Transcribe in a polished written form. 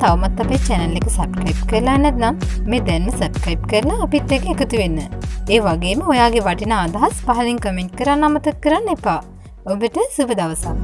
තවමත් අපේ channel එක subscribe කරලා නැත්නම් මේ දැන්ම subscribe කරලා අපිත් එක්ක එකතු වෙන්න. ඒ වගේම ඔයාගේ වටිනා අදහස් පහලින් comment කරන්න අමතක කරන්න එපා. ඔබට සුබ දවසක්.